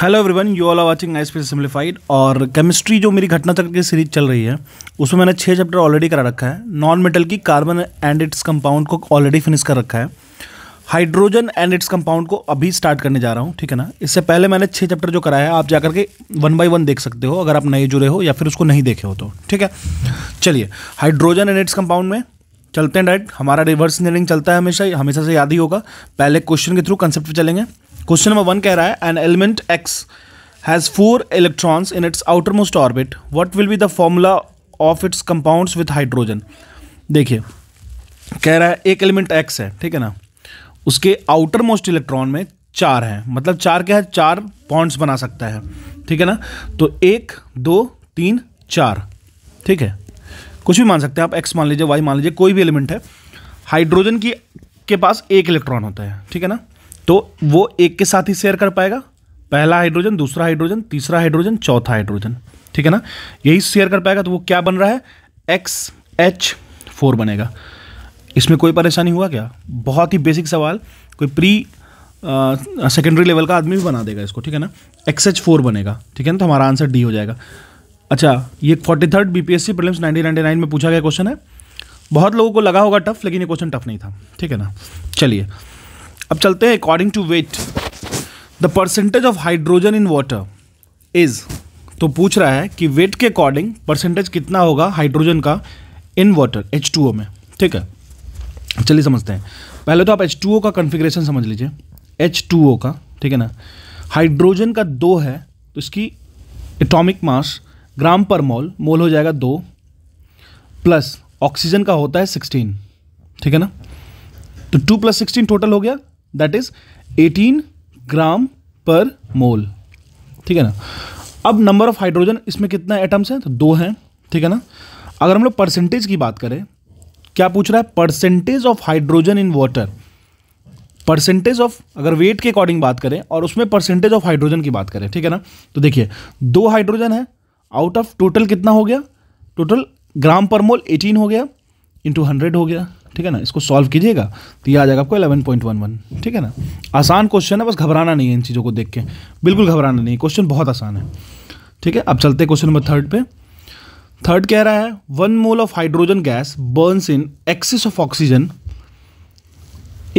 Hello everyone, you all are watching IAS PCS simplified. और chemistry जो मेरी घटनाचक्र की सीरीज चल रही है उसमें मैंने 6 चैप्टर ऑलरेडी करा रखा है। नॉन मेटल की कार्बन एंड इट्स कंपाउंड को ऑलरेडी फिनिश कर रखा है। हाइड्रोजन एंड इट्स कंपाउंड को अभी स्टार्ट करने जा रहा हूँ, ठीक है ना। इससे पहले मैंने 6 चैप्टर जो कराया आप जाकर के 1 बाय 1 देख सकते हो अगर आप नए जुड़े हो या फिर उसको नहीं देखे हो तो, ठीक है। चलिए हाइड्रोजन एंड इट्स कंपाउंड में चलते हैं डायरेक्ट। हमारा रिवर्स इंजीनियरिंग चलता है हमेशा से याद ही होगा। पहले क्वेश्चन के थ्रू कंसेप्ट चलेंगे। क्वेश्चन नंबर 1 कह रहा है an element X has 4 electrons in its outermost orbit, what will be the formula of its compounds with hydrogen. देखिए कह रहा है एक एलिमेंट एक्स है, ठीक है ना, उसके आउटर मोस्ट इलेक्ट्रॉन में 4 हैं, मतलब 4 क्या है, 4 बॉन्ड्स बना सकता है, ठीक है ना। तो 1 2 3 4, ठीक है, कुछ भी मान सकते हैं आप, एक्स मान लीजिए, वाई मान लीजिए, कोई भी एलिमेंट है। हाइड्रोजन के पास 1 इलेक्ट्रॉन होता है, ठीक है ना, तो वो 1 के साथ ही शेयर कर पाएगा। पहला हाइड्रोजन, दूसरा हाइड्रोजन, तीसरा हाइड्रोजन, चौथा हाइड्रोजन, ठीक है ना, यही शेयर कर पाएगा। तो वो क्या बन रहा है, XH4 बनेगा। इसमें कोई परेशानी हुआ क्या, बहुत ही बेसिक सवाल, कोई सेकेंडरी लेवल का आदमी भी बना देगा इसको, ठीक है ना। XH4 बनेगा, ठीक है ना, तो हमारा आंसर D हो जाएगा। अच्छा, ये 43rd BPSC प्रीलिम्स 1999 में पूछा गया क्वेश्चन है। बहुत लोगों को लगा होगा टफ, लेकिन ये क्वेश्चन टफ नहीं था, ठीक है ना। चलिए अब चलते हैं। According to weight the percentage of hydrogen in water is, तो पूछ रहा है कि वेट के अकॉर्डिंग परसेंटेज कितना होगा हाइड्रोजन का इन वाटर H2O में, ठीक है। चलिए समझते हैं। पहले तो आप H2O का कॉन्फ़िगरेशन समझ लीजिए, H2O का, ठीक है ना। हाइड्रोजन का 2 है तो इसकी एटॉमिक मास ग्राम पर मोल हो जाएगा 2, प्लस ऑक्सीजन का होता है 16, ठीक है ना। तो 2 + 16 टोटल हो गया, दैट इज 18 ग्राम पर मोल, ठीक है ना। अब नंबर ऑफ हाइड्रोजन इसमें कितना एटम्स हैं, तो 2 हैं, ठीक है ना। अगर हम लोग परसेंटेज की बात करें, क्या पूछ रहा है, percentage of hydrogen in water, percentage of, अगर वेट के अकॉर्डिंग बात करें और उसमें परसेंटेज ऑफ हाइड्रोजन की बात करें, ठीक है ना। तो देखिए 2 हाइड्रोजन है, आउट ऑफ टोटल कितना हो गया, टोटल ग्राम पर मोल 18 हो गया, इंटू 100 हो गया, ठीक है ना। इसको सॉल्व कीजिएगा तो ये आ जाएगा आपको 11.11, ठीक है ना। आसान क्वेश्चन है, बस घबराना नहीं है इन चीज़ों को देख के, बिल्कुल घबराना नहीं है, क्वेश्चन बहुत आसान है, ठीक है। अब चलते हैं क्वेश्चन नंबर 3 पे। 3 कह रहा है 1 mole of hydrogen gas burns in excess of oxygen.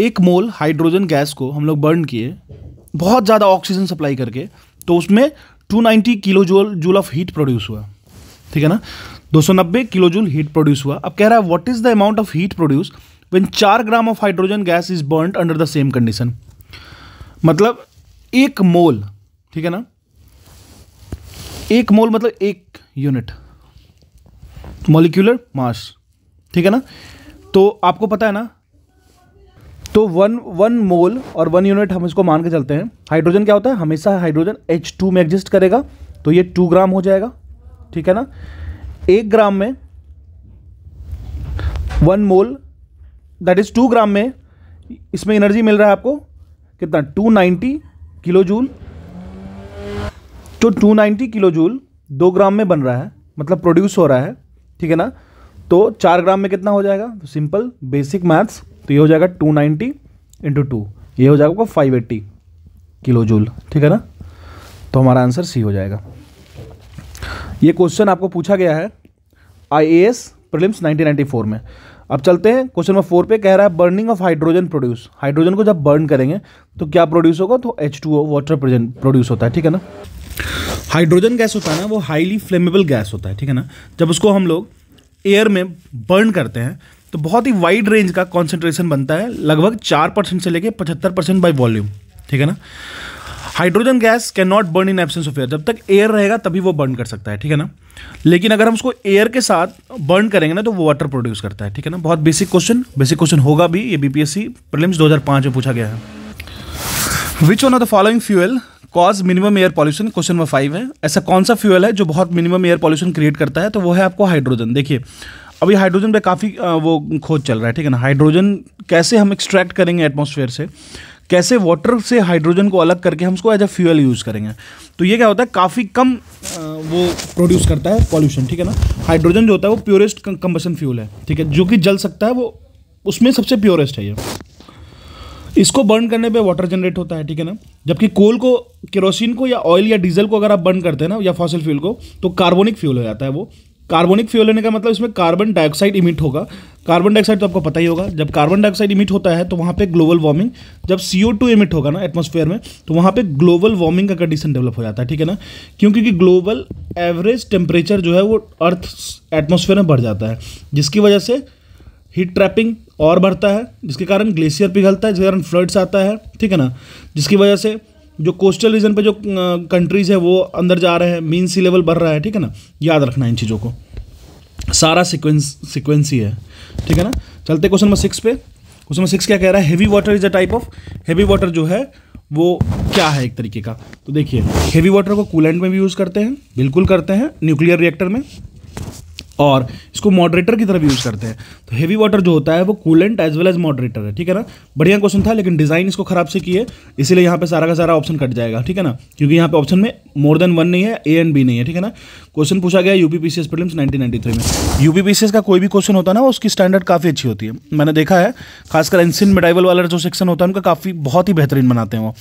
1 mole hydrogen gas को हम लोग बर्न किए बहुत ज़्यादा ऑक्सीजन सप्लाई करके, तो उसमें 290 kilo joule of heat produce हुआ, ठीक है ना, 290 किलो जूल हीट प्रोड्यूस हुआ। अब कह रहा है what is the amount of heat produce when 4 gram of hydrogen gas is burned under the same condition, मतलब 1 मोल, ठीक है ना, 1 मोल मतलब 1 यूनिट मॉलिक्यूलर मास, ठीक है ना। तो आपको पता है ना, तो वन मोल और 1 यूनिट हम इसको मान के चलते हैं। हाइड्रोजन क्या होता है, हमेशा हाइड्रोजन H2 में एग्जिस्ट करेगा, तो ये 2 ग्राम हो जाएगा, ठीक है ना। 1 ग्राम में 1 मोल, दैट इज 2 ग्राम में, इसमें एनर्जी मिल रहा है आपको कितना, 290 किलो जूल, तो 290 किलो जूल 2 ग्राम में बन रहा है, मतलब प्रोड्यूस हो रहा है, ठीक है ना। तो 4 ग्राम में कितना हो जाएगा, सिंपल बेसिक मैथ्स, तो ये हो जाएगा 290 × 2, ये हो जाएगा आपको 580 किलो जूल, ठीक है ना। तो हमारा आंसर सी हो जाएगा। ये क्वेश्चन आपको पूछा गया है IAS प्रीलिम्स 1994 में। अब चलते हैं क्वेश्चन नंबर 4 पे। कह रहा है burning of hydrogen produce, hydrogen को जब बर्न करेंगे तो क्या प्रोड्यूस होगा, तो H2O वाटर प्रोड्यूस होता है, ठीक है ना। हाइड्रोजन गैस होता है ना, वो हाईली फ्लेमेबल गैस होता है, ठीक है ना। जब उसको हम लोग एयर में बर्न करते हैं तो बहुत ही वाइड रेंज का कॉन्सेंट्रेशन बनता है, लगभग 4% से लेकर 75% बाई वॉल्यूम, ठीक है ना। Hydrogen gas can not burn in absence of air, जब तक एयर रहेगा तभी वो बर्न कर सकता है, ठीक है ना। लेकिन अगर हम उसको एयर के साथ बर्न करेंगे ना तो वो वाटर प्रोड्यूस करता है, ठीक है ना। बहुत बेसिक क्वेश्चन होगा भी, ये BPSC प्रीलिम्स 2005 में पूछा गया है। Which one of the following fuel cause minimum air pollution, question number 5 है। ऐसा कौन सा फ्यूएल है जो बहुत मिनिमम एयर पॉल्यूशन क्रिएट करता है, तो वो है आपको हाइड्रोजन। देखिए अभी हाइड्रोजन पे काफ़ी वो खोज चल रहा है, ठीक है ना। हाइड्रोजन कैसे हम एक्सट्रैक्ट करेंगे एटमॉस्फेयर से, कैसे वाटर से हाइड्रोजन को अलग करके हम उसको एज अ फ्यूल यूज़ करेंगे, तो ये क्या होता है, काफ़ी कम वो प्रोड्यूस करता है पॉल्यूशन, ठीक है ना। हाइड्रोजन जो होता है वो प्योरेस्ट कंबशन फ्यूल है, ठीक है, जो कि जल सकता है, वो उसमें सबसे प्योरेस्ट है ये। इसको बर्न करने पे वाटर जनरेट होता है, ठीक है ना। जबकि कोल को, केरोसिन को या ऑयल या डीजल को अगर आप बर्न करते हैं ना, या फॉसिल फ्यूल को, तो कार्बोनिक फ्यूल हो जाता है वो। कार्बोनिक फ्यूल होने का मतलब इसमें कार्बन डाइऑक्साइड इमिट होगा। कार्बन डाइऑक्साइड तो आपको पता ही होगा, जब कार्बन डाइऑक्साइड इमिट होता है तो वहाँ पे ग्लोबल वार्मिंग, जब CO2 इमिट होगा ना एटमॉस्फेयर में, तो वहाँ पे ग्लोबल वार्मिंग का कंडीशन डेवलप हो जाता है, ठीक है ना। क्यों? क्योंकि ग्लोबल एवरेज टेम्परेचर जो है वो अर्थ एटमॉस्फेयर में बढ़ जाता है, जिसकी वजह से हीट ट्रैपिंग और बढ़ता है, जिसके कारण ग्लेशियर पिघलता है, जिसके कारण फ्लड्स आता है, ठीक है ना। जिसकी वजह से जो कोस्टल रीजन पे जो कंट्रीज़ है वो अंदर जा रहे हैं, मीन सी लेवल बढ़ रहा है, ठीक है ना। याद रखना इन चीज़ों को, सारा सिक्वेंस ही है, ठीक है ना। चलते क्वेश्चन नंबर 6 पे। क्वेश्चन नंबर 6 क्या कह रहा है? Heavy water is a type of, heavy water जो है वो क्या है एक तरीके का। तो देखिए, हैवी वाटर को कूलेंट में भी यूज़ करते हैं, बिल्कुल करते हैं, न्यूक्लियर रिएक्टर में, और इसको मॉडरेटर की तरफ यूज़ करते हैं। तो हेवी वाटर जो होता है वो coolant as well as moderator है, ठीक है ना। बढ़िया क्वेश्चन था, लेकिन डिज़ाइन इसको खराब से किए, इसीलिए यहाँ पे सारा का सारा ऑप्शन कट जाएगा, ठीक है ना। क्योंकि यहाँ पे ऑप्शन में मोर देन वन नहीं है, ए एंड बी नहीं है, ठीक है ना। क्वेश्चन पूछा गया यूपीपीसीएस प्रीलिम्स 1993 में। यूपीपीसीएस का कोई भी क्वेश्चन होता है ना, उसकी स्टैंडर्ड काफ़ी अच्छी होती है, मैंने देखा है। खासकर एंशिएंट मेडाइवल वाला जो सेक्शन होता है उनका काफ़ी बहुत ही बेहतरीन बनाते हैं वो।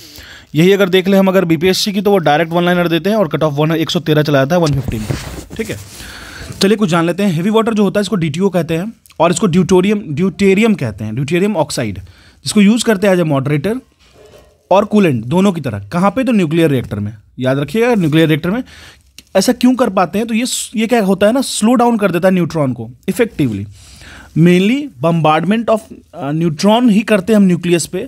यही अगर देख ले हम, अगर बीपीएससी की, तो वो डायरेक्ट वन लाइनर देते हैं और कट ऑफ 113 चला जाता है 115, ठीक है। चलिए कुछ जान लेते हैं। हेवी वाटर जो होता है इसको DTO कहते हैं, और इसको ड्यूटेरियम कहते हैं, ड्यूटेरियम ऑक्साइड, जिसको यूज़ करते हैं एज ए मॉडरेटर और कूलेंट दोनों की तरह। कहाँ पे? तो न्यूक्लियर रिएक्टर में। याद रखिएगा, न्यूक्लियर रिएक्टर में ऐसा क्यों कर पाते हैं? तो ये क्या होता है ना, स्लो डाउन कर देता है न्यूट्रॉन को effectively. Mainly bombardment of neutron ही करते हैं हम न्यूक्लियस पे,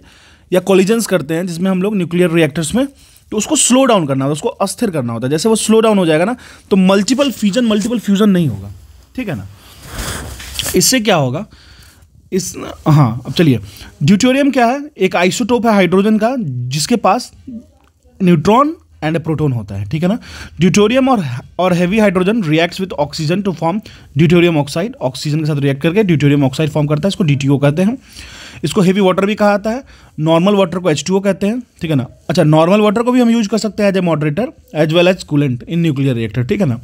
या कोलिजन्स करते हैं जिसमें हम लोग न्यूक्लियर रिएक्टर्स में, तो उसको स्लो डाउन करना होता है, उसको अस्थिर करना होता है। जैसे वो स्लो डाउन हो जाएगा ना, तो मल्टीपल फ्यूजन नहीं होगा, ठीक है ना। इससे क्या होगा इस, हाँ। अब चलिए, ड्यूटेरियम क्या है? एक आइसोटोप है हाइड्रोजन का, जिसके पास न्यूट्रॉन एंड प्रोटॉन होता है, ठीक है ना। ड्यूटेरियम और heavy hydrogen reacts with oxygen to form deuterium oxide. Oxygen के साथ रिएक्ट करके ड्यूटेरियम ऑक्साइड फॉर्म करता है, इसको DTO कहते हैं। इसको हेवी वाटर भी कहा जाता है। नॉर्मल वाटर को H2O कहते हैं, ठीक है ना। अच्छा, नॉर्मल वाटर को भी हम यूज कर सकते हैं as a moderator as well as coolant in nuclear reactor, ठीक है ना।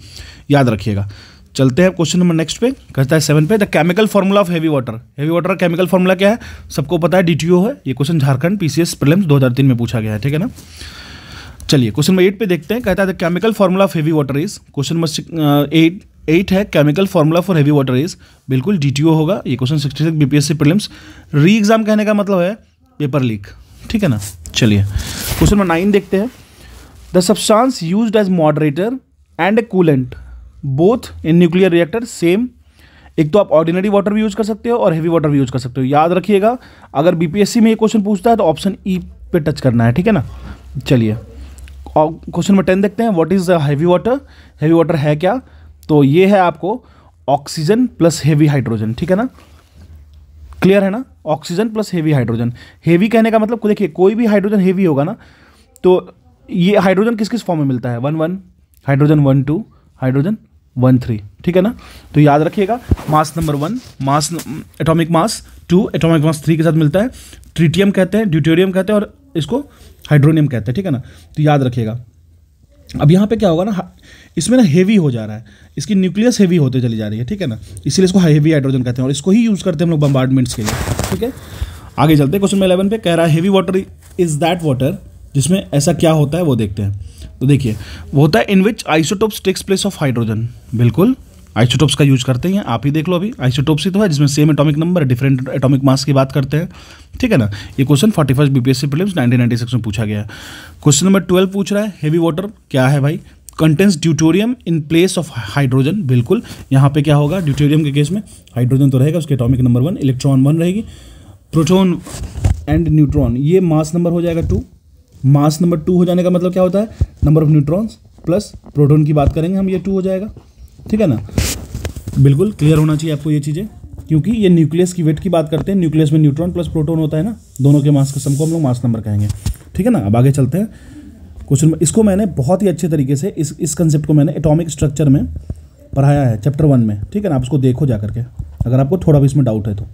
याद रखिएगा। चलते हैं क्वेश्चन नंबर नेक्स्ट पे, कहता है 7 पे, the chemical formula of heavy water. Heavy water का केमिकल फॉर्मूला क्या है? सबको पता है, DTO है। ये क्वेश्चन झारखंड PCS प्रीलिम्स 2003 में पूछा गया है, ठीक है ना। चलिए क्वेश्चन नंबर 8 पे देखते हैं, कहता है the chemical formula of heavy water is, question number 8 है, chemical formula for heavy water is, बिल्कुल DTO होगा। ये question 66 BPSC prelims re exam, कहने का मतलब है पेपर लीक, ठीक है ना। चलिए क्वेश्चन नंबर 9 देखते हैं, the substance used as moderator and a coolant both in nuclear reactor same. एक तो आप ऑर्डिनरी वाटर भी यूज कर सकते हो और हैवी वाटर भी यूज कर सकते हो। याद रखिएगा, अगर BPSC में ये क्वेश्चन पूछता है तो ऑप्शन E पे टच करना है, ठीक है ना। चलिए और क्वेश्चन नंबर 10 देखते हैं, what is the heavy water? Heavy water है क्या? तो ये है आपको ऑक्सीजन प्लस हेवी हाइड्रोजन, ठीक है ना। क्लियर है ना, oxygen plus heavy hydrogen. Heavy कहने का मतलब, देखिए कोई भी हाइड्रोजन हेवी होगा ना, तो ये हाइड्रोजन किस किस फॉर्म में मिलता है? 1 हाइड्रोजन 1 2 हाइड्रोजन 1 3, ठीक है ना। तो याद रखिएगा, mass number 1, mass atomic mass 2 atomic mass 3 के साथ मिलता है। ट्रिटियम कहते हैं, ड्यूटेरियम कहते हैं, और इसको हाइड्रोनियम कहते हैं, ठीक है ना। तो याद रखिएगा। अब यहाँ पे क्या होगा ना, इसमें ना हेवी हो जा रहा है, इसकी न्यूक्लियस हेवी होते चली जा रही है, ठीक है ना। इसीलिए इसको हेवी हाइड्रोजन कहते हैं, और इसको ही यूज़ करते हैं हम लोग बम्बार्डमेंट्स के लिए, ठीक है। आगे चलते हैं क्वेश्चन में 11 पे, कह रहा है heavy water is that water, जिसमें ऐसा क्या होता है वो देखते हैं। तो देखिए, वो होता है in which isotopes takes place of hydrogen. बिल्कुल आइसोटोप्स का यूज करते हैं, आप ही देख लो, अभी आइसोटोप्स ही तो है, जिसमें same atomic number different atomic mass की बात करते हैं, ठीक है ना। ये क्वेश्चन 41 BPSC प्रीलिम्स 1996 में पूछा गया है। क्वेश्चन नंबर 12 पूछ रहा है, हेवी वाटर क्या है भाई? Contains deuterium in place of hydrogen. बिल्कुल यहाँ पे क्या होगा, ड्यूटेरियम के केस में हाइड्रोजन तो रहेगा, उसके एटॉमिक नंबर 1, इलेक्ट्रॉन 1 रहेगी, प्रोटॉन एंड न्यूट्रॉन, ये मास नंबर हो जाएगा 2। मास नंबर 2 हो जाने का मतलब क्या होता है? Number of neutrons plus proton की बात करेंगे हम, ये 2 हो जाएगा, ठीक है ना। बिल्कुल क्लियर होना चाहिए आपको ये चीज़ें, क्योंकि ये न्यूक्लियस की वेट की बात करते हैं, न्यूक्लियस में न्यूट्रॉन प्लस प्रोटॉन होता है ना, दोनों के मास का सम को हम लोग मास नंबर कहेंगे, ठीक है ना। अब आगे चलते हैं क्वेश्चन में, इसको मैंने बहुत ही अच्छे तरीके से इस कंसेप्ट को मैंने एटॉमिक स्ट्रक्चर में पढ़ाया है चैप्टर 1 में, ठीक है ना। आप उसको देखो जा करके, अगर आपको थोड़ा भी इसमें डाउट है तो।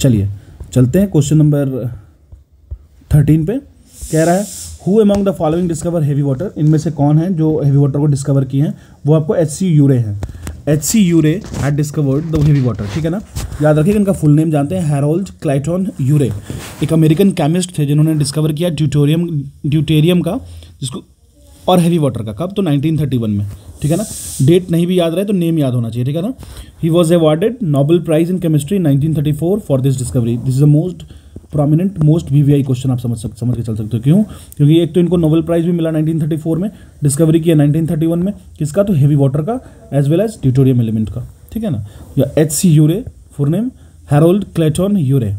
चलिए चलते हैं क्वेश्चन नंबर 13 पे, कह रहा है who among the following discover heavy water. इनमें से कौन है जो हैवी वाटर को डिस्कवर किए हैं? वो आपको HC यूरे हैं। HC Urey had discovered the heavy water, ठीक है ना। याद रखिएगा, इनका फुल नेम जानते हैं हेरोल्ड क्लाइटन यूरे। एक अमेरिकन केमिस्ट थे जिन्होंने डिस्कवर किया ड्यूटेरियम का, जिसको और हैवी वाटर का। कब? तो 1931 में, ठीक है ना। डेट नहीं भी याद रहे तो नेम याद होना चाहिए, ठीक है ना। He was awarded Nobel prize in chemistry 1934 for this discovery. This is the most prominent most VVI question, आप समझ के चल सकते हो। क्यों? क्योंकि एक तो इनको नोबेल प्राइज भी मिला 1934 में, डिस्कवरी किया 1931 में। किसका? तो हैवी वाटर का as well as deuterium element का, ठीक है ना। या HC Urey, full name Harold Clayton Urey,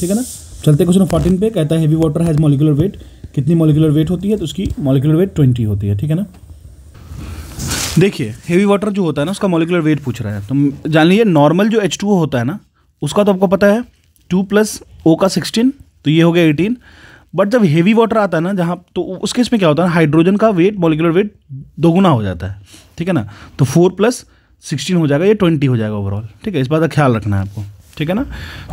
ठीक है ना। चलते क्वेश्चन 14 पे, कहता है heavy water has molecular weight. कितनी मॉलिक्यूलर वेट होती है? तो उसकी मॉलिक्यूलर वेट 20 होती है, ठीक है ना। देखिए, हेवी वाटर जो होता है ना उसका मॉलिक्यूलर वेट पूछ रहा है, तो जान लीजिए नॉर्मल जो H2O होता है ना उसका तो आपको पता है 2 + O का 16, तो ये हो गया 18। बट जब हेवी वाटर आता है ना जहाँ, तो उस केस में क्या होता है, हाइड्रोजन का वेट, मॉलिक्यूलर वेट दोगुना हो जाता है, ठीक है ना। तो 4 + 16 हो जाएगा, ये 20 हो जाएगा ओवरऑल, ठीक है। इस बात का ख्याल रखना है आपको, ठीक है ना।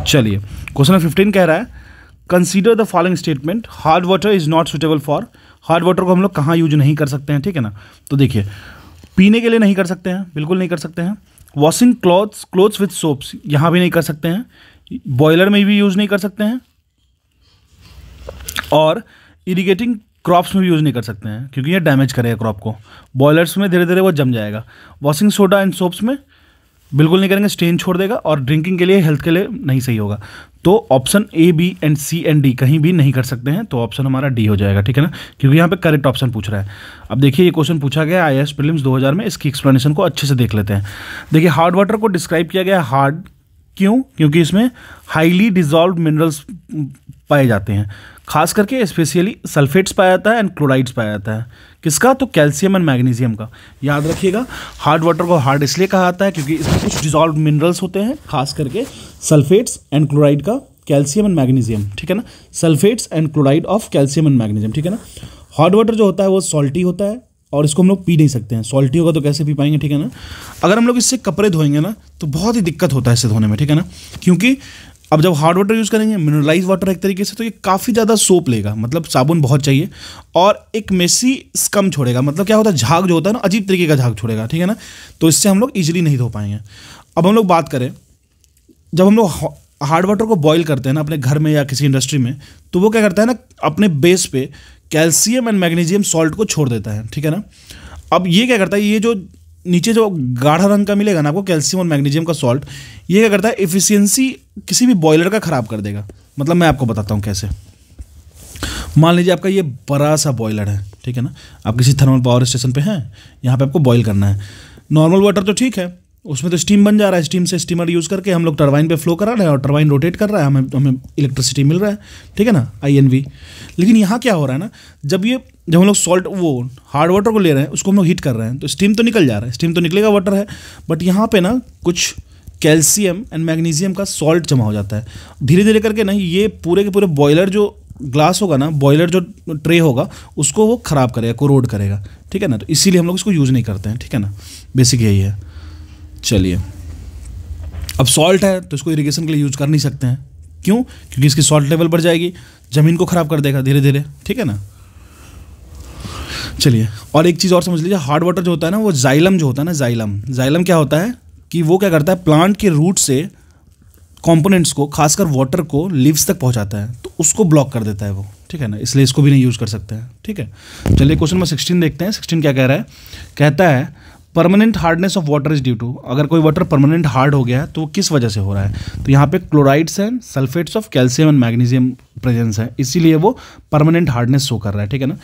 चलिए क्वेश्चन नंबर 15 कह रहा है consider the following statement, hard water is not suitable for. Hard water को हम लोग कहाँ यूज नहीं कर सकते हैं, ठीक है ना। तो देखिए, पीने के लिए नहीं कर सकते हैं, बिल्कुल नहीं कर सकते हैं। वॉशिंग क्लोथ्स विथ सोप्स, यहाँ भी नहीं कर सकते हैं। बॉयलर में भी यूज नहीं कर सकते हैं, और इरिगेटिंग क्रॉप्स में भी यूज नहीं कर सकते हैं क्योंकि ये डैमेज करेगा क्रॉप को। बॉयलर्स में धीरे धीरे वो जम जाएगा। वॉशिंग सोडा एंड सोप्स में बिल्कुल नहीं करेंगे, स्टेन छोड़ देगा। और ड्रिंकिंग के लिए, हेल्थ के लिए नहीं सही होगा। तो option A, B, C and D कहीं भी नहीं कर सकते हैं, तो ऑप्शन हमारा D हो जाएगा, ठीक है ना। क्योंकि यहाँ पे करेक्ट ऑप्शन पूछ रहा है। अब देखिए, ये क्वेश्चन पूछा गया IAS प्रीलिम्स 2000 में, इसकी एक्सप्लेनेशन को अच्छे से देख लेते हैं। देखिए, हार्ड वाटर को डिस्क्राइब किया गया हार्ड, क्यों? क्योंकि इसमें हाईली डिजॉल्व मिनरल्स पाए जाते हैं, खास करके स्पेशली सल्फेट्स पाया जाता है एंड क्लोराइड्स पाया जाता है। किसका? तो कैल्शियम एंड मैग्नीशियम का। याद रखिएगा, हार्ड वाटर को हार्ड इसलिए कहा जाता है क्योंकि इसमें कुछ डिजॉल्व मिनरल्स होते हैं, खास करके सल्फेट्स एंड क्लोराइड का, कैल्शियम एंड मैग्नीशियम, ठीक है ना। Sulphates and chloride of calcium and magnesium, ठीक है ना। हार्ड वाटर जो होता है वो सॉल्टी होता है और इसको हम लोग पी नहीं सकते हैं। सॉल्टी होगा तो कैसे पी पाएंगे, ठीक है ना। अगर हम लोग इससे कपड़े धोएंगे ना तो बहुत ही दिक्कत होता है इसे धोने में, ठीक है ना। क्योंकि अब जब हार्ड वाटर यूज़ करेंगे, मिनरलाइज वाटर एक तरीके से, तो ये काफ़ी ज़्यादा सोप लेगा, मतलब साबुन बहुत चाहिए, और एक मेसी स्कम छोड़ेगा, मतलब क्या होता है, झाग जो होता है ना, अजीब तरीके का झाग छोड़ेगा, ठीक है ना। तो इससे हम लोग ईजिली नहीं धो पाएंगे। अब हम लोग बात करें, जब हम लोग हार्ड वाटर को बॉयल करते हैं ना अपने घर में या किसी इंडस्ट्री में, तो वो क्या करता है ना, अपने बेस पे कैल्शियम एंड मैग्नीशियम सॉल्ट को छोड़ देता है, ठीक है ना। अब ये क्या करता है, ये जो नीचे जो गाढ़ा रंग का मिलेगा ना आपको, कैल्शियम और मैग्नीशियम का सॉल्ट, ये क्या करता है, एफिशिएंसी किसी भी बॉयलर का ख़राब कर देगा। मतलब मैं आपको बताता हूँ कैसे। मान लीजिए आपका ये बड़ा सा बॉयलर है, ठीक है ना। आप किसी थर्मल पावर स्टेशन पे हैं, यहाँ पे आपको बॉयल करना है। नॉर्मल वाटर तो ठीक है, उसमें तो स्टीम बन जा रहा है, स्टीम से स्टीमर यूज़ करके हम लोग टरबाइन पे फ्लो करा रहे हैं और टरबाइन रोटेट कर रहा है, हमें इलेक्ट्रिसिटी मिल रहा है, ठीक है ना, INV। लेकिन यहाँ क्या हो रहा है ना, जब हम लोग हार्ड वाटर को ले रहे हैं, उसको हम लोग हीट कर रहे हैं, तो स्टीम तो निकल जा रहा है, स्टीम तो निकलेगा, वाटर है, बट यहाँ पर ना कुछ कैल्शियम एंड मैग्नीशियम का सॉल्ट जमा हो जाता है। धीरे धीरे करके ना ये पूरे के पूरे बॉयलर जो ग्लास होगा ना, बॉयलर जो ट्रे होगा, उसको वो ख़राब करेगा, कोरोड करेगा, ठीक है ना। तो इसीलिए हम लोग इसको यूज़ नहीं करते हैं, ठीक है ना, बेसिक यही है। चलिए, अब सॉल्ट है तो इसको इरिगेशन के लिए यूज कर नहीं सकते हैं। क्यों? क्योंकि इसकी सॉल्ट लेवल बढ़ जाएगी, ज़मीन को ख़राब कर देगा धीरे धीरे, ठीक है ना। चलिए, और एक चीज़ और समझ लीजिए, हार्ड वाटर जो होता है ना, वो जाइलम जो होता है ना, जाइलम क्या होता है कि वो क्या करता है, प्लांट के रूट से कंपोनेंट्स को, खासकर वाटर को, लीव्स तक पहुंचाता है, तो उसको ब्लॉक कर देता है वो, ठीक है ना। इसलिए इसको भी नहीं यूज़ कर सकते हैं, ठीक है। चलिए क्वेश्चन नंबर 16 देखते हैं। 16 क्या कह रहा है, कहता है permanent hardness of water is due to. अगर कोई वाटर परमानेंट हार्ड हो गया है तो किस वजह से हो रहा है, तो यहाँ पे chlorides and sulphates of calcium and magnesium presence है, इसीलिए वो परमानेंट हार्डनेस शो कर रहा है, ठीक है ना।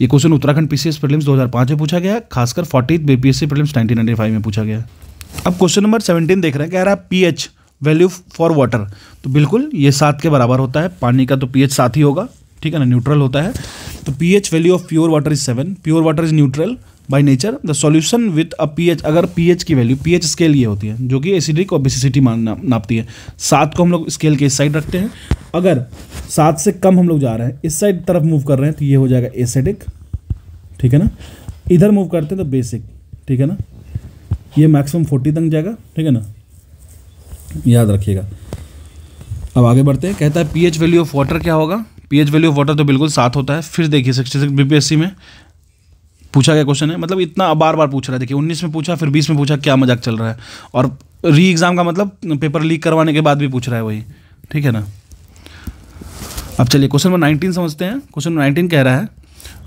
ये क्वेश्चन उत्तराखंड PCS प्रीलिम्स 2005 में पूछा गया, खासकर 40th BPSC प्रीलिम्स 1995 में पूछा गया। अब क्वेश्चन नंबर 17 देख रहे हैं, कह रहा है pH वैल्यू फॉर वाटर। तो बिल्कुल ये 7 के बराबर होता है, पानी का तो pH 7 ही होगा, ठीक है ना, न्यूट्रल होता है। तो pH value of pure water is 7, pure water is neutral by nature. The solution with a pH, अगर pH की वैल्यू, pH स्केल ये होती है जो कि एसिडिक और बेसिसिटी नापती है। 7 को हम लोग स्केल के इस साइड रखते हैं, अगर 7 से कम हम लोग जा रहे हैं, इस साइड तरफ मूव कर रहे हैं, तो ये हो जाएगा एसिडिक, ठीक है ना। इधर मूव करते हैं तो बेसिक, ठीक है ना। ये मैक्सिमम 40 तक जाएगा, ठीक है ना, याद रखिएगा। अब आगे बढ़ते हैं, कहता है pH वैल्यू ऑफ वाटर क्या होगा। pH वैल्यू ऑफ वाटर तो बिल्कुल 7 होता है। फिर देखिए 66 BPSC में पूछा गया क्वेश्चन है, मतलब इतना बार बार पूछ रहा है। देखिए 19 में पूछा, फिर 20 में पूछा, क्या मजाक चल रहा है। और री एग्ज़ाम का मतलब पेपर लीक करवाने के बाद भी पूछ रहा है वही, ठीक है ना। अब चलिए क्वेश्चन नंबर 19 समझते हैं। क्वेश्चन नंबर 19 कह रहा है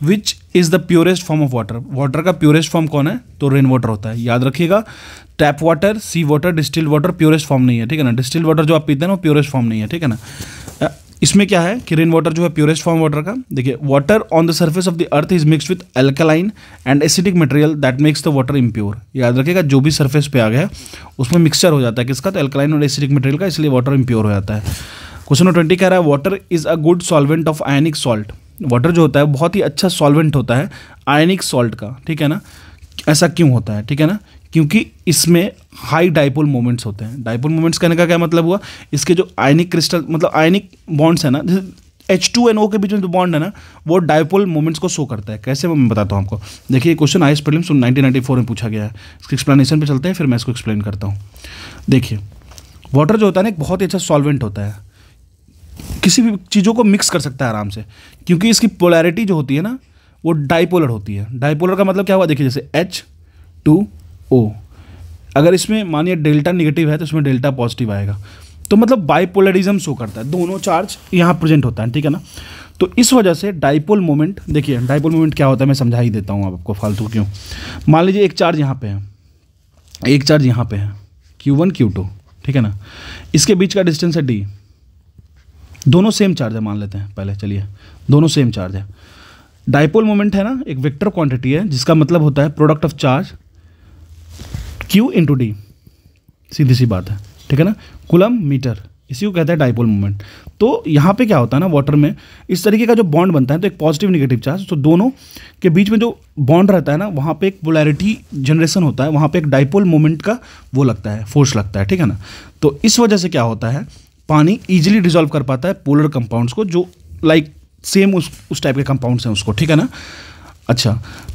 which is the purest form of water, water का प्योरेस्ट फॉर्म कौन है, तो रेन वाटर होता है। याद रखिएगा tap water, sea water, distilled water purest form नहीं है, ठीक है ना। डिस्टिल्ड वाटर जो आप पीते हैं ना वो प्योरेस्ट फॉर्म नहीं है, ठीक है ना। इसमें क्या है कि रेन वाटर जो है प्योरेस्ट फॉर्म वाटर का, देखिए water on the surface of the earth is mix with alkaline and acidic material that makes the water impure. याद रखिएगा जो भी सर्फेस पे आ गया उसमें मिक्सचर हो जाता है किसका, तो अल्कलाइन और एसिडिक मटेरियल का, इसलिए वाटर इम्प्योर हो जाता है। क्वेश्चन नंबर 20 कह रहा है water is a good solvent of ionic salt, water जो होता है बहुत ही अच्छा सॉल्वेंट होता है आयनिक सॉल्ट का, ठीक है ना। ऐसा क्यों होता है, ठीक है ना, क्योंकि इसमें हाई डाइपोल मोमेंट्स होते हैं। डाइपोल मोमेंट्स कहने का क्या मतलब हुआ, इसके जो आयनिक क्रिस्टल मतलब आयनिक बॉन्ड्स है ना, H2NO के बीच में जो बॉन्ड है ना वो डाइपोल मोमेंट्स को शो करता है। कैसे मैं बताता हूँ आपको, देखिए क्वेश्चन आईएएस प्रीलिम्स 1994 में पूछा गया है, इसके एक्सप्लेनेशन पे चलते हैं फिर मैं इसको एक्सप्लेन करता हूँ। देखिए वाटर जो होता है ना एक बहुत ही अच्छा सॉल्वेंट होता है, किसी भी चीज़ों को मिक्स कर सकता है आराम से, क्योंकि इसकी पोलैरिटी जो होती है ना वो डाइपोलर होती है। डाइपोलर का मतलब क्या हुआ, देखिए जैसे H2O, अगर इसमें मानिए डेल्टा नेगेटिव है तो इसमें डेल्टा पॉजिटिव आएगा, तो मतलब बाइपोलरिज्म शो करता है, दोनों चार्ज यहाँ प्रेजेंट होता है, ठीक है ना। तो इस वजह से डाइपोल मोमेंट, देखिए डाइपोल मोमेंट क्या होता है मैं समझा ही देता हूँ आपको फालतू क्यों। मान लीजिए एक चार्ज यहाँ पे है, एक चार्ज यहाँ पे है Q1 Q2, ठीक है ना। इसके बीच का डिस्टेंस है D, दोनों सेम चार्ज है मान लेते हैं पहले, चलिए दोनों सेम चार्ज है। डाइपोल मोमेंट है ना एक वेक्टर क्वांटिटी है जिसका मतलब होता है product of charge Q × D, सीधी सी बात है, ठीक है ना, कूलम मीटर, इसी को कहते हैं डाइपोल मोमेंट। तो यहाँ पे क्या होता है ना वाटर में इस तरीके का जो बॉन्ड बनता है, तो एक पॉजिटिव नेगेटिव चार्ज, तो दोनों के बीच में जो बॉन्ड रहता है ना वहाँ पे एक पोलैरिटी जनरेशन होता है, वहाँ पे एक डाइपोल मोमेंट का वो लगता है, फोर्स लगता है, ठीक है ना। तो इस वजह से क्या होता है पानी ईजिली डिजोल्व कर पाता है पोलर कंपाउंड्स को, जो लाइक सेम उस टाइप के कंपाउंड्स हैं उसको, ठीक है ना। अच्छा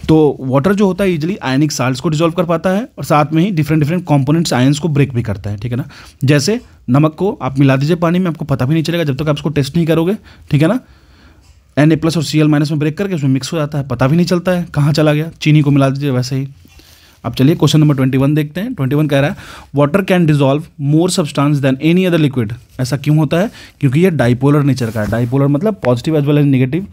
तो वाटर जो होता है इजीली आयनिक साल्ट्स को डिजोल्व कर पाता है और साथ में ही डिफरेंट कंपोनेंट्स आयंस को ब्रेक भी करता है, ठीक है ना। जैसे नमक को आप मिला दीजिए पानी में, आपको पता भी नहीं चलेगा जब तक आप इसको टेस्ट नहीं करोगे, ठीक है ना। Na+ और Cl- में ब्रेक करके उसमें मिक्स हो जाता है, पता भी नहीं चलता है कहाँ चला गया। चीनी को मिला दीजिए वैसे ही। अब चलिए क्वेश्चन नंबर 21 देखते हैं। 21 कह रहा है water can dissolve more substance than any other liquid. ऐसा क्यों होता है, क्योंकि ये डाइपोलर नेचर का है। डाइपोलर मतलब positive as well as negative.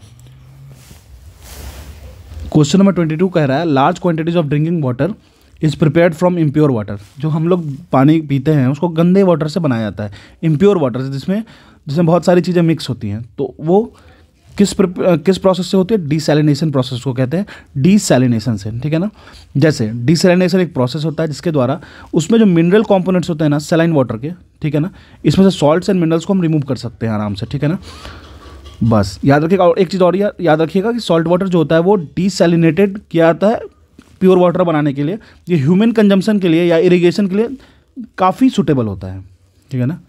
Question number 22 कह रहा है large quantities of drinking water is prepared from impure water. जो हम लोग पानी पीते हैं उसको गंदे वाटर से बनाया जाता है, इम्प्योर वाटर से, जिसमें बहुत सारी चीज़ें मिक्स होती हैं। तो वो किस प्रोसेस से होती है, डीसैलिनेशन प्रोसेस को कहते हैं, डीसैलिनेशन से, ठीक है ना। जैसे डीसैलिनेशन एक प्रोसेस होता है जिसके द्वारा उसमें जो मिनरल कॉम्पोनेंट्स होते हैं ना सैलाइन वाटर के, ठीक है ना, इसमें से सॉल्ट्स एंड मिनरल्स को हम रिमूव कर सकते हैं आराम से, ठीक है ना। बस याद रखिएगा। और एक चीज़ और याद रखिएगा कि सॉल्ट वाटर जो होता है वो डीसैलिनेटेड किया जाता है प्योर वाटर बनाने के लिए। ये ह्यूमन कंजम्पशन के लिए या इरिगेशन के लिए काफ़ी सूटेबल होता है, ठीक है ना।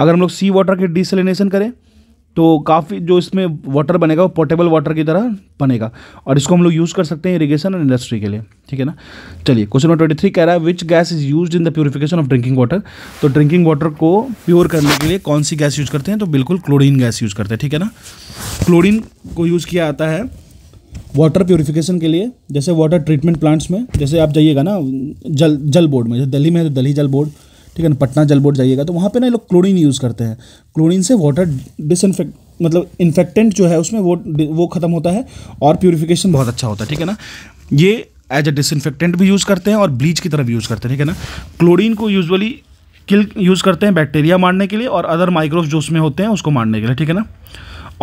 अगर हम लोग सी वाटर की डीसैलिनेशन करें तो काफ़ी जो इसमें वाटर बनेगा वो पोर्टेबल वाटर की तरह बनेगा और इसको हम लोग यूज़ कर सकते हैं इरिगेशन और इंडस्ट्री के लिए, ठीक है ना। चलिए क्वेश्चन नंबर 23 कह रहा है which gas is used in the purification of drinking water. तो ड्रिंकिंग वाटर को प्योर करने के लिए कौन सी गैस यूज़ करते हैं, तो बिल्कुल क्लोरीन गैस यूज़ करते हैं, ठीक है ना। क्लोरीन को यूज़ किया जाता है वाटर प्योरीफिकेशन के लिए, जैसे वाटर ट्रीटमेंट प्लांट्स में, जैसे आप जाइएगा ना जल बोर्ड में, जैसे दिल्ली में है तो दिल्ली जल बोर्ड, ठीक है ना, पटना जल बोर्ड जाइएगा तो वहाँ पे ना लोग क्लोरीन यूज़ करते हैं। क्लोरीन से वाटर डिसइनफेक्ट मतलब इन्फेक्टेंट जो है उसमें वो ख़त्म होता है और प्योरीफिकेशन बहुत अच्छा होता है, ठीक है ना। ये एज अ डिसइनफेक्टेंट भी यूज़ करते हैं और ब्लीच की तरह भी यूज़ करते हैं, ठीक है ना। क्लोरीन को यूजुअली किल यूज़ करते हैं बैक्टीरिया मारने के लिए और अदर माइक्रोब्स जो उसमें होते हैं उसको मारने के लिए, ठीक है ना।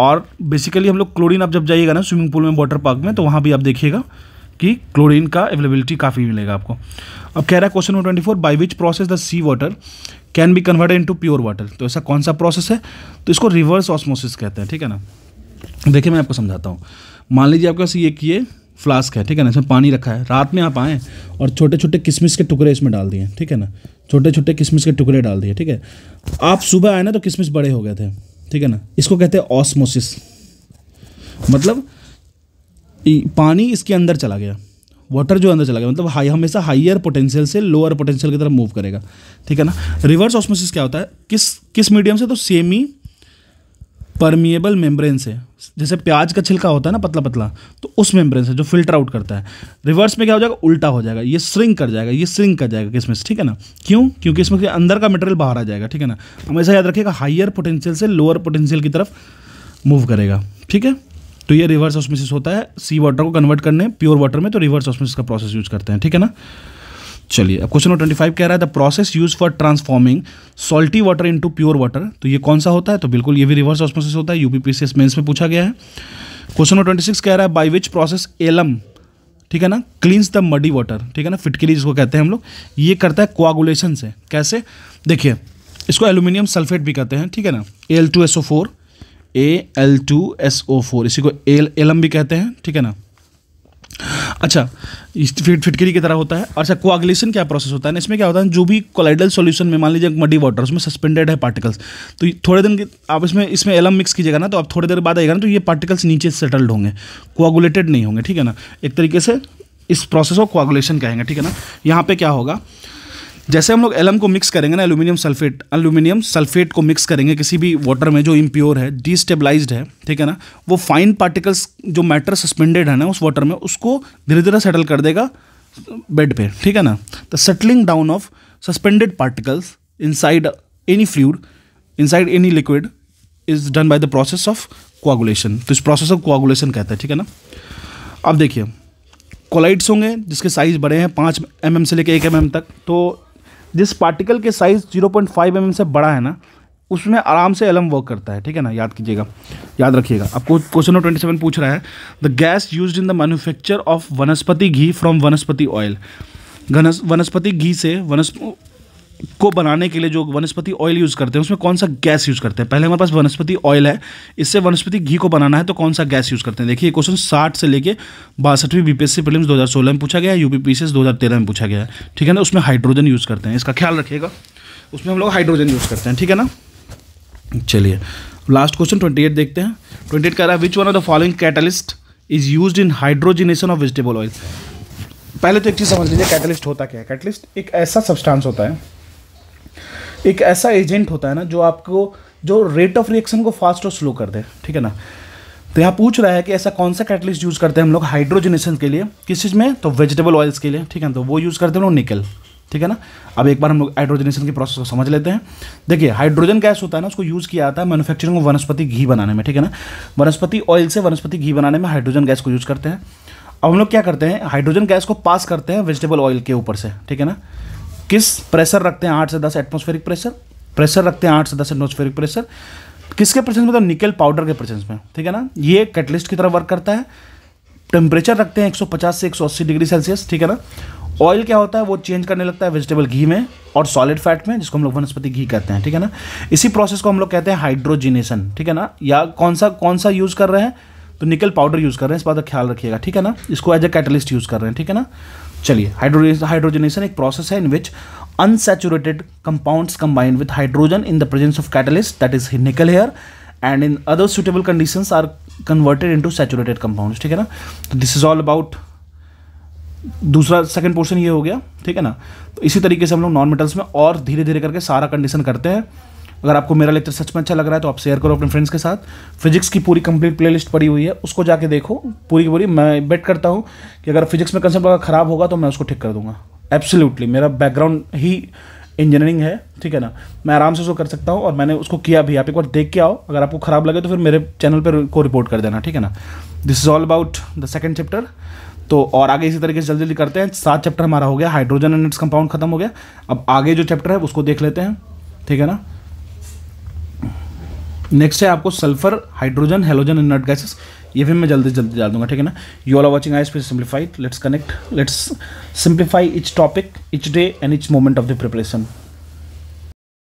और बेसिकली हम लोग क्लोरीन आप जब जाइएगा ना स्विमिंग पूल में, वाटर पार्क में, तो वहाँ भी आप देखिएगा कि क्लोरीन का अवेलेबिलिटी काफ़ी मिलेगा आपको। अब कह रहा है question number 24 by which process the sea water can be converted into pure water. तो ऐसा कौन सा प्रोसेस है, तो इसको रिवर्स ऑस्मोसिस कहते हैं, ठीक है ना। देखिए मैं आपको समझाता हूँ। मान लीजिए आपके पास ये फ्लास्क है, ठीक है ना, इसमें पानी रखा है। रात में आप आएँ और छोटे छोटे किशमिश के टुकड़े इसमें डाल दिए, ठीक है ना, छोटे छोटे किशमिश के टुकड़े डाल दिए, ठीक है। आप सुबह आए ना तो किशमिश बड़े हो गए थे, ठीक है ना। इसको कहते हैं ऑस्मोसिस, मतलब पानी इसके अंदर चला गया, वाटर जो अंदर चला गया मतलब हमेशा हायर पोटेंशियल से लोअर पोटेंशियल की तरफ मूव करेगा, ठीक है ना। रिवर्स ऑस्मोसिस क्या होता है, किस मीडियम से, तो सेमी परमिएबल मेम्ब्रेन से, जैसे प्याज का छिलका होता है ना पतला पतला, तो उस मेम्ब्रेन से जो फिल्टर आउट करता है। रिवर्स में क्या हो जाएगा, उल्टा हो जाएगा, ये श्रिंक कर जाएगा, ये श्रिंक कर जाएगा किसमें से, ठीक है ना। क्यों? क्योंकि इसमें के अंदर का मटेरियल बाहर आ जाएगा, ठीक है ना। हमेशा याद रखिएगा हायर पोटेंशियल से लोअर पोटेंशियल की तरफ मूव करेगा, ठीक है। तो ये रिवर्स ऑस्मोसिस होता है सी वाटर को कन्वर्ट करने प्योर वाटर में, तो रिवर्स ऑस्मोसिस का प्रोसेस यूज करते हैं, ठीक है ना। चलिए अब क्वेश्चन नंबर 25 कह रहा है the process use for transforming salty water into pure water, तो ये कौन सा होता है? तो बिल्कुल ये भी रिवर्स ऑस्मोसिस होता है, यूपीपीसीएस मेंस में पूछा गया है। क्वेश्चन नंबर 26 कह रहा है बाय विच प्रोसेस एलम, ठीक है ना, क्लींस द मडी वाटर, ठीक है ना, फिटकरी जिसको कहते हैं हम लोग, ये करता है कोआगुलेशन से। कैसे? देखिए इसको एल्यूमिनियम सल्फेट भी कहते हैं, ठीक है ना, Al2SO4 Al2SO4, इसी को एलम भी कहते हैं, ठीक है ना। अच्छा फिटकरी की तरह होता है। अच्छा कोआगुलेशन क्या प्रोसेस होता है ना, इसमें क्या होता है, जो भी कोलाइडल सॉल्यूशन में मान लीजिए मडी वाटर, उसमें सस्पेंडेड है पार्टिकल्स, तो थोड़े दिन के आप इसमें एलम मिक्स कीजिएगा ना, तो आप थोड़ी देर बाद आएगा ना, तो ये पार्टिकल्स नीचे सेटल्ड होंगे, कोआगुलेटेड नहीं होंगे, ठीक है ना। एक तरीके से इस प्रोसेस को कोआगुलेशन कहेंगे, ठीक है ना। यहाँ पर क्या होगा, जैसे हम लोग एलम को मिक्स करेंगे ना, एल्यूमिनियम सल्फेट को मिक्स करेंगे किसी भी वाटर में जो इम्प्योर है, डिस्टेबलाइज्ड है, ठीक है ना, वो फाइन पार्टिकल्स जो मैटर सस्पेंडेड है ना उस वाटर में, उसको धीरे धीरे सेटल कर देगा बेड पे, ठीक है ना। The settling down of suspended particles inside any fluid inside any liquid is done by the process of coagulation, तो इस प्रोसेस ऑफ कोआगुलेशन कहता है, ठीक है ना। अब देखिए कोलाइड्स होंगे जिसके साइज़ बड़े हैं 5 mm से लेकर 1 mm तक, तो जिस पार्टिकल के साइज़ 0.5 mm से बड़ा है ना, उसमें आराम से एलम वर्क करता है, ठीक है ना, याद कीजिएगा, याद रखिएगा। आपको क्वेश्चन नंबर 27 पूछ रहा है the gas used in the manufacture of vanaspati ghee from वनस्पति ऑयल, वनस्पति घी से को बनाने के लिए जो वनस्पति ऑयल यूज़ करते हैं, उसमें कौन सा गैस यूज़ करते हैं? पहले हमारे पास वनस्पति ऑयल है, इससे वनस्पति घी को बनाना है, तो कौन सा गैस यूज़ करते हैं? देखिए क्वेश्चन 60 से लेके 62वीं बीपीएससी प्रीलिम्स 2016 में पूछा गया है, यूपीपीसीएस 2013 में पूछा गया है, ठीक है ना। उसमें हाइड्रोजन यूज़ करते हैं, इसका ख्याल रखिएगा, उसमें हम लोग हाइड्रोजन यूज़ करते हैं, ठीक है ना। चलिए लास्ट क्वेश्चन 28 देखते हैं। 28 कह रहा है which one of the following catalyst is use in hydrogenation of vegetable oil. पहले तो एक चीज़ समझ लीजिए, कैटलिस्ट होता क्या है। कैटलिस्ट एक ऐसा सब्सटेंस होता है, एक ऐसा एजेंट होता है ना जो आपको, जो रेट ऑफ रिएक्शन को फास्ट और स्लो कर दे, ठीक है ना। तो यहाँ पूछ रहा है कि ऐसा कौन सा कैटलिस्ट यूज़ करते हैं हम लोग हाइड्रोजनेशन के लिए, किस चीज़ में? तो वेजिटेबल ऑयल्स के लिए, ठीक है ना। तो वो यूज़ करते हैं लोग निकल, ठीक है ना। अब एक बार हम लोग हाइड्रोजनेशन की प्रोसेस को समझ लेते हैं। देखिए हाइड्रोजन गैस होता है ना, उसको यूज़ किया जाता है मैन्युफैक्चरिंग में वनस्पति घी बनाने में, ठीक है ना। वनस्पति ऑयल से वनस्पति घी बनाने में हाइड्रोजन गैस को यूज़ करते हैं। अब हम लोग क्या करते हैं, हाइड्रोजन गैस को पास करते हैं वेजिटेबल ऑयल के ऊपर से, ठीक है ना। किस प्रेशर रखते हैं? 8 से 10 एटमॉस्फेरिक प्रेशर रखते हैं, 8 से 10 एटमॉस्फेरिक प्रेशर। किसके प्रेजेंस में? तो निकल पाउडर के प्रेजेंस में, ठीक है ना। ये कैटलिस्ट की तरह वर्क करता है। टेम्परेचर रखते हैं 150 से 180 डिग्री सेल्सियस, ठीक है ना। ऑयल क्या होता है, वो चेंज करने लगता है वेजिटेबल घी में और सॉलिड फैट में, जिसको हम लोग वनस्पति घी कहते हैं, ठीक है ना। इसी प्रोसेस को हम लोग कहते हैं हाइड्रोजिनेशन, ठीक है ना। या कौन सा यूज़ कर रहे हैं? तो निकल पाउडर यूज़ कर रहे हैं, इस बात का ख्याल रखिएगा, ठीक है ना। इसको एज ए कैटलिस्ट यूज़ कर रहे हैं, ठीक है ना। चलिए हाइड्रोजनेशन एक प्रोसेस है in which unsaturated compounds combined with hydrogen in the presence of catalyst that is nickel here and in other suitable conditions are converted into saturated compounds, ठीक है ना। तो दिस इज ऑल अबाउट दूसरा second portion ये हो गया, ठीक है ना। तो इसी तरीके से हम लोग नॉन मेटल्स में और धीरे धीरे करके सारा कंडीशन करते हैं। अगर आपको मेरा लेक्चर सच में अच्छा लग रहा है तो आप शेयर करो अपने फ्रेंड्स के साथ। फिजिक्स की पूरी कंप्लीट प्लेलिस्ट पड़ी हुई है, उसको जाके देखो पूरी की पूरी। मैं बेट करता हूँ कि अगर फिजिक्स में कंसेप्ट ख़राब होगा तो मैं उसको ठीक कर दूंगा, एब्सोल्युटली। मेरा बैकग्राउंड ही इंजीनियरिंग है, ठीक है ना। मैं आराम से उसको कर सकता हूँ और मैंने उसको किया भी। आप एक बार देख के आओ, अगर आपको ख़राब लगे तो फिर मेरे चैनल पर को रिपोर्ट कर देना, ठीक है ना। This is all about the second chapter. तो और आगे इसी तरीके से जल्दी जल्दी करते हैं। 7 चैप्टर हमारा हो गया, हाइड्रोजन एंड इट्स कंपाउंड खत्म हो गया। अब आगे जो चैप्टर है उसको देख लेते हैं, ठीक है ना। नेक्स्ट है आपको sulphur, hydrogen, halogen and inert gases, ये भी मैं जल्दी जल्दी डाल दूंगा, ठीक है ना। You all Watching ISP Simplified. Let's connect. Let's simplify each topic, each day, and each moment of the preparation.